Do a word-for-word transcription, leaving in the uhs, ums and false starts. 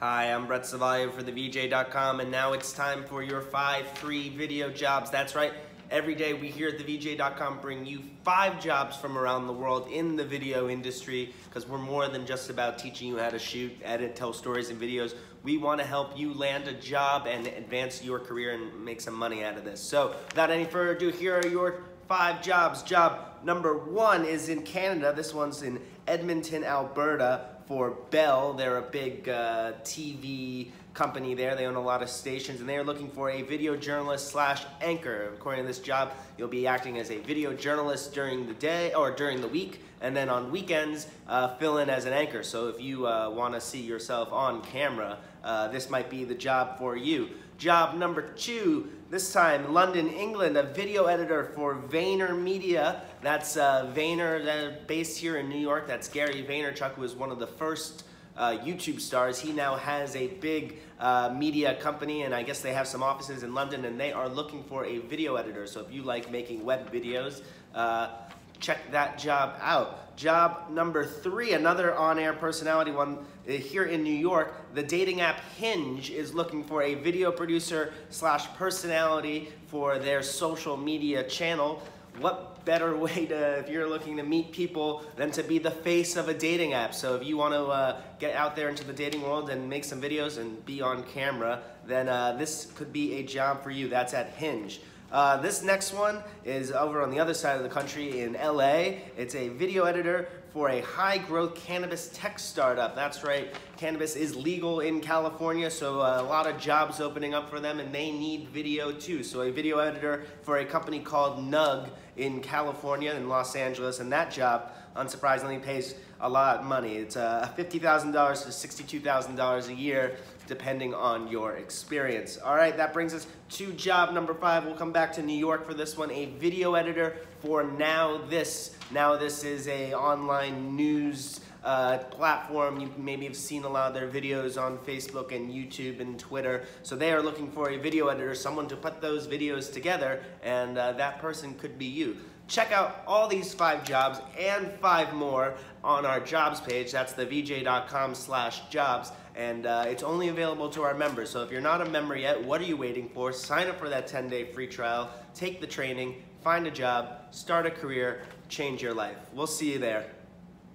Hi, I'm Brett Savalio for the V J dot com, and now it's time for your five free video jobs. That's right, every day we here at the V J dot com bring you five jobs from around the world in the video industry, because we're more than just about teaching you how to shoot, edit, tell stories and videos. We want to help you land a job and advance your career and make some money out of this. So without any further ado, here are your five jobs. Job number one is in Canada. This one's in Edmonton, Alberta, for Bell. They're a big uh, T V company there. They own a lot of stations, and they are looking for a video journalist slash anchor. According to this job, you'll be acting as a video journalist during the day or during the week, and then on weekends, uh, fill in as an anchor. So if you uh, want to see yourself on camera, uh, this might be the job for you. Job number two, this time London, England, a video editor for VaynerMedia. That's uh, Vayner, uh, based here in New York. That's Gary Vaynerchuk, who is one of the first uh, YouTube stars. He now has a big uh, media company, and I guess they have some offices in London, and they are looking for a video editor. So if you like making web videos, uh, check that job out. Job number three, another on-air personality one here in New York. The dating app Hinge is looking for a video producer slash personality for their social media channel. What better way to, if you're looking to meet people, than to be the face of a dating app? So if you want to uh, get out there into the dating world and make some videos and be on camera, then uh, this could be a job for you. That's at Hinge. Uh, this next one is over on the other side of the country in L A. It's a video editor for a high-growth cannabis tech startup. That's right, cannabis is legal in California, so a lot of jobs opening up for them, and they need video too. So a video editor for a company called Nug in California, in Los Angeles, and that job, unsurprisingly, pays a lot of money. It's uh, fifty thousand dollars to sixty-two thousand dollars a year, depending on your experience. All right, that brings us to job number five. We'll come back to New York for this one, a video editor for NowThis. NowThis is a online news uh, platform. You maybe have seen a lot of their videos on Facebook and YouTube and Twitter. So they are looking for a video editor, someone to put those videos together, and uh, that person could be you. Check out all these five jobs and five more on our jobs page. That's the V J dot com slash jobs, and uh, it's only available to our members. So if you're not a member yet, what are you waiting for? Sign up for that ten day free trial, take the training, find a job, start a career, change your life. We'll see you there.